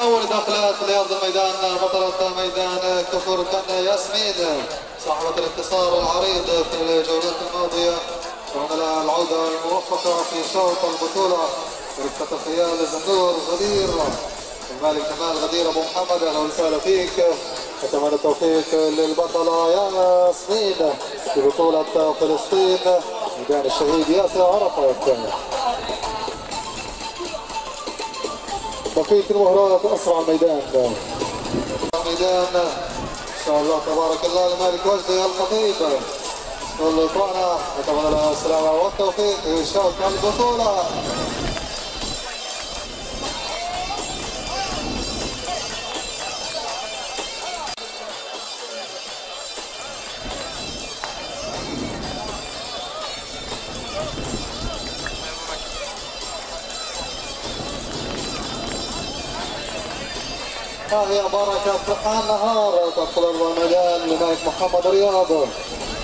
أول دخلات لأرض الميدان بطلة ميدان كفر كان ياسمين صاحبة الانتصار العريض في الجولات الماضية وعمل العودة الموفقة في شوط البطولة بركة خيال زندور غدير المالك كمال غدير أبو محمد. أهلا وسهلا فيك، أتمنى التوفيق للبطلة ياسمين في بطولة فلسطين ميدان الشهيد ياسر عرفات. بقية المهرات أسرع ميدان إن شاء الله تبارك الله المالك وجدي الخطيب كل إخوانا، أتمنى له السلامة والتوفيق في شوط البطولة. هذه بركة النهار تدخل أرض الميدان للملك محمد رياض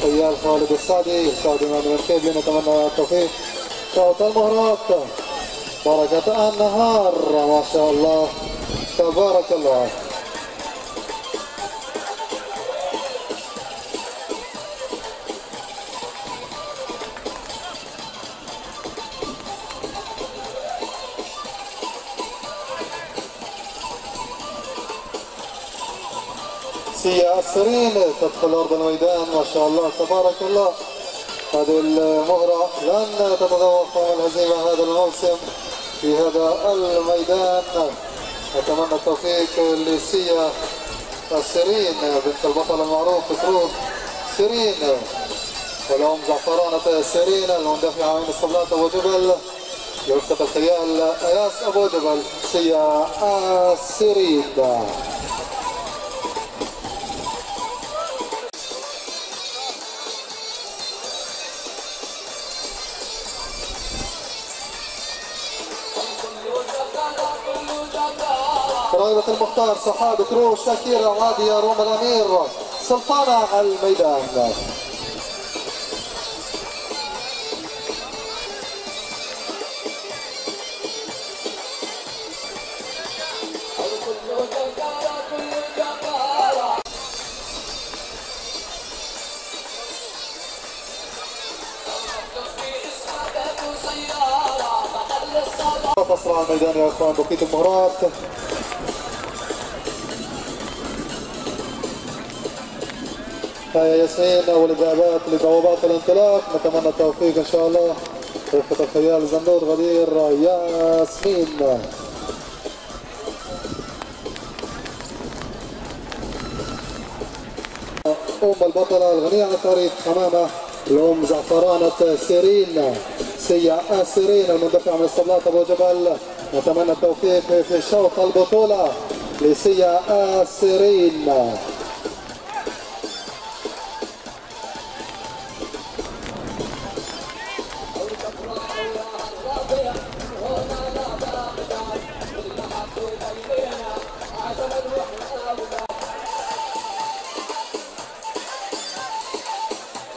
وياه خالد السعدي يستخدم المركب، نتمنى التوفيق شوط المهرات. بركة النهار ما شاء الله تبارك الله. سيا سيرين تدخل أرض الميدان ما شاء الله تبارك الله. هذه المهرة لن تتذوق الهزيمة هذا الموسم في هذا الميدان، أتمنى التوفيق لسيا سيرين بنت البطل المعروف كروس سيرينا والأم زعفرانة سيرينا المندفعة من اسطبلات أبو جبل بركة الخيال أياس أبو جبل. سيا سيرين رغدة المختار صحاب كروس شاكيرة العادية روما الأمير سلطانه الميدان. تصرع الميدان يا اخوان بقية المهارات. هيا ياسمين والبوابات الانطلاق، نتمنى التوفيق ان شاء الله رفقة الخيال زندور غدير ياسمين. البطلة الغنية عن التاريخ امامه الام زعفرانة سيرين سيا سيرين المندفعة من اسطبلات ابو جبل، نتمنى التوفيق في شوط البطولة لسيا سيرين.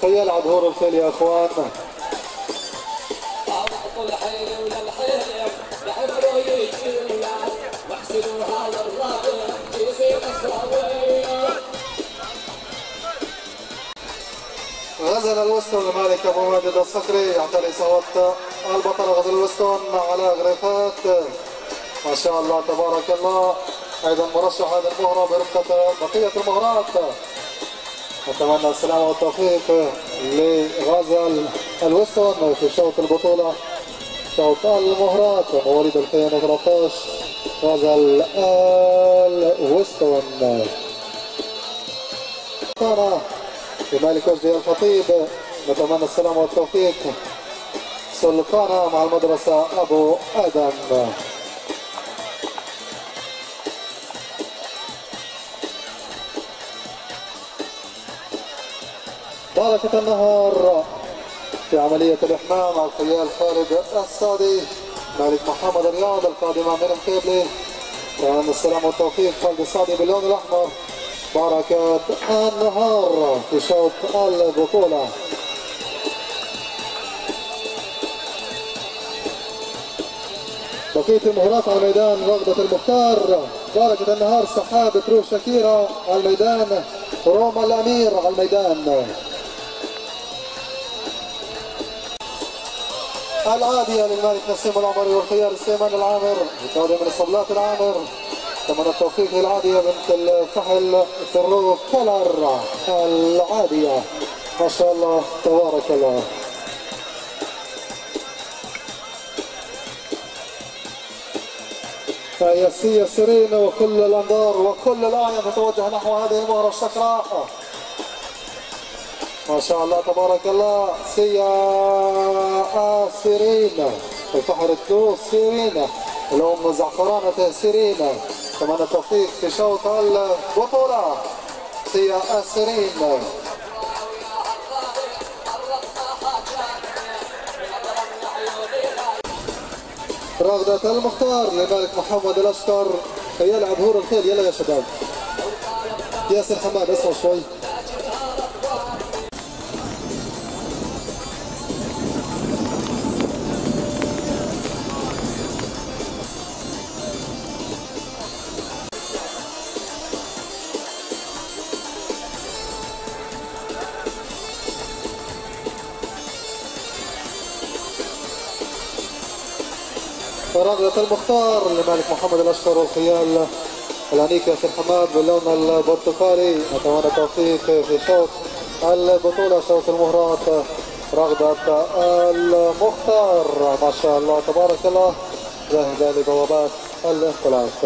يلعب هور الخيل يا اخوان. غزل الوستون المالك ابو ماجد الصخري يعتلي صوت البطل غزل الوستون على غرفات ما شاء الله تبارك الله، ايضا مرشح هذا المهره برفقه بقيه المهارات. أتمنى السلامة والتوفيق لغزل الوستون في شوط البطولة شوط المهرات مواليد 2013 غزل الوستون. لمالك وجدي الخطيب نتمنى السلامة والتوفيق سلطانة مع المدرسة أبو آدم. بركة النهار في عملية الإحمام على الخيال خالد السعدي مالك محمد رياض القادمة من الخيبلي، تمنى السلامة والتوفيق خالد السعدي باللون الأحمر. بركة النهار في شوط البطولة بقية تصفية المغلاق على الميدان رغدة المختار، بركة النهار السحاب بتروح شاكيرا على الميدان، روما الأمير على الميدان، العادية للمالك نسيم العمري والخيار سليمان العامر، التوفيق من الصبلات العامر، تم التوفيق للعادية بنت الفحل فروق كولر، العادية ما شاء الله تبارك الله. فهي سيا سيرين وكل الانظار وكل الاعين تتوجه نحو هذه المهره الشقراء. ما شاء الله تبارك الله سيا سيرين الفحر كروس سيرينا الام زعفرانة سيرينا كمان التوفيق في شوط البطوله سيا سيرين. رغدة المختار لمالك محمد الاشطر يلعب هور الخيل. يلا يا شباب ياسر حماد اسرع شوي. رغدة المختار لمالك محمد الاشهر والخيال العنيك ياسر حماد باللون البرتقالي، اتمنى التوفيق في شوط البطوله شوط المهرات رغدة المختار. ما شاء الله تبارك الله جاهزه لبوابات الاختلاف.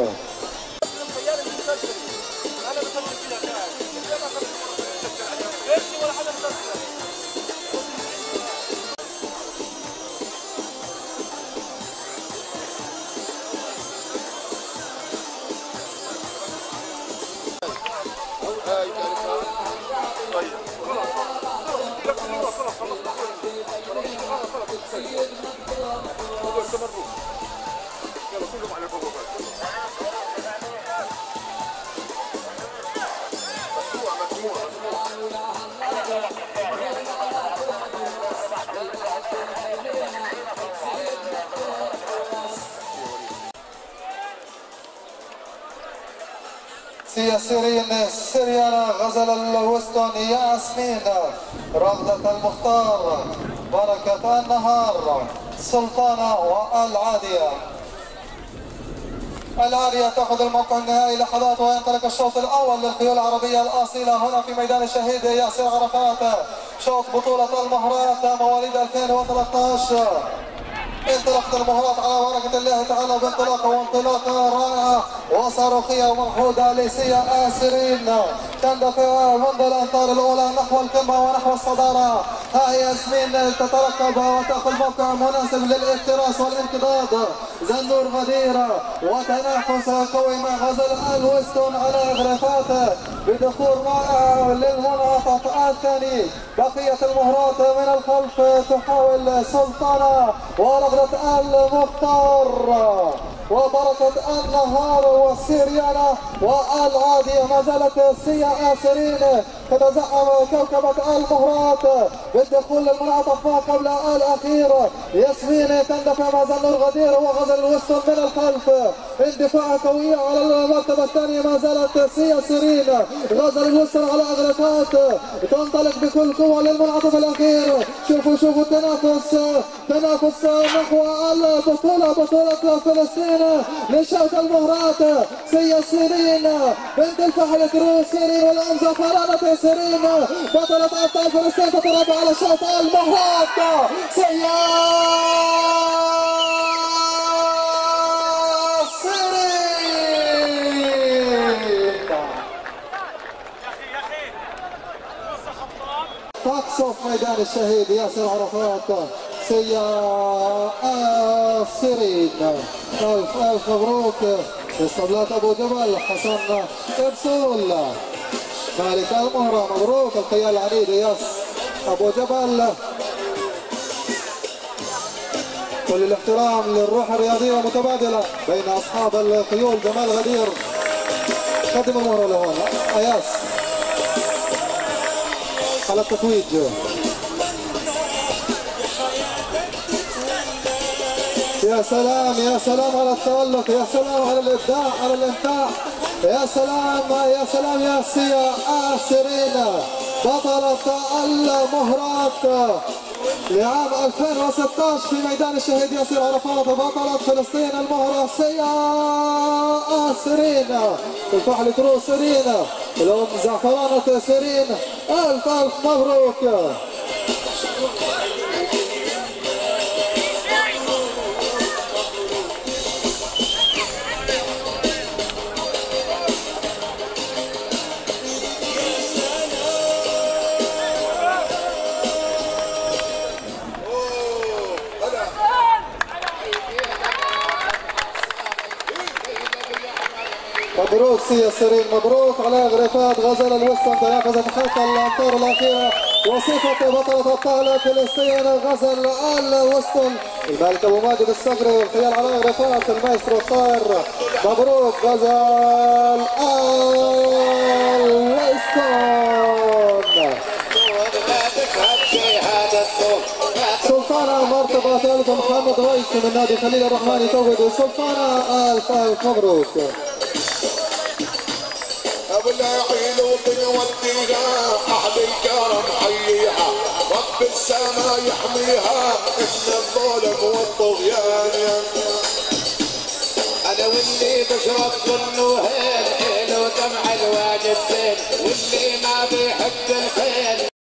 سيا سيرين سيريانا غزل الوستون ياسمين رغدة المختار بركة النهار سلطانة والعادية. العادية تأخذ الموقع النهائي لحظات وينطلق الشوط الأول للخيول العربية الأصيلة هنا في ميدان الشهيد ياسر عرفات شوط بطولة المهرات مواليد 2013. انطلقت المهارات على بركة الله تعالى بانطلاقه وانطلاقه رائعه وصاروخيه وموحوده لسيا سيرين، تندفع منذ الامتار الاولى نحو القمه ونحو الصداره. ها هي ياسمين تترقب وتاخذ موقع مناسب للافتراس والانتضاد. زندور غدير وتنافس قوي مع غزل الوستون على اغرافاته بدخول رائع للمنعطف الثاني. بقيه المهارات من الخلف تحاول سلطانه ورغدة المختار وبركة النهار والسيريانا والعادية. ما زالت سيا سيرين تتزعم كوكبة المهرات بالدخول للمنعطف ما قبل الأخير. ياسمين تندفع مع زندور غدير وغزل الوستون من الخلف، اندفاع قوية على المرتبة الثانية ما زالت سيا سيرين. غزل الوستون على أغرفات تنطلق بكل قوة للمنعطف الأخير. شوفوا التنافس نحو البطولة بطولة فلسطين لشوط المهرات. سيا سيرين بنت الفحل كروس سيرينا والأم زعفرانة سيرينا بطلة أبطال فلسطين تتربع على شوط المهرات. سيا تقصف ميدان الشهيد ياسر عرفات سيا سيرين. ألف ألف مبروك لصبلات أبو جبل حسن إبسول مالك المهرة. مبروك الخيال العنيد ياس أبو جبل. كل الاحترام للروح الرياضية المتبادلة بين أصحاب الخيول. كمال غدير قدم المهرة لهون أياس على التتويج. يا يا سلام يا سلام على التألق، يا سلام على الإبداع، على الإمتاع، يا سلام يا سلام يا سيا سيرين بطلة المهرات لعام 2016 في ميدان الشهيد ياسر عرفات، بطلة فلسطين المهرة سيا سيرين الفحل كروس سيرينا الأم زعفرانة سيرين. ألف ألف مبروك. مبروك سيا سيرين، مبروك على غرفات غزل الوستون تنافسة خط الامتار الاخيره وصفت بطله الطاوله الفلسطينيه غزل الوستون الملك ابو ماجد الصخري من خلال على غرفات المايسترو الطاهر. مبروك غزل الوستون. سلطانه مرتبه ثالث محمد ويش من نادي خليل الرحمن توجد سلطانه. الف الف مبروك. أهل الكرم حيها رب السما يحميها من الظلم والطغيان. أنا واللي بشرب كل وهين له دمع الواجسين واللي ما بيحب الخيل.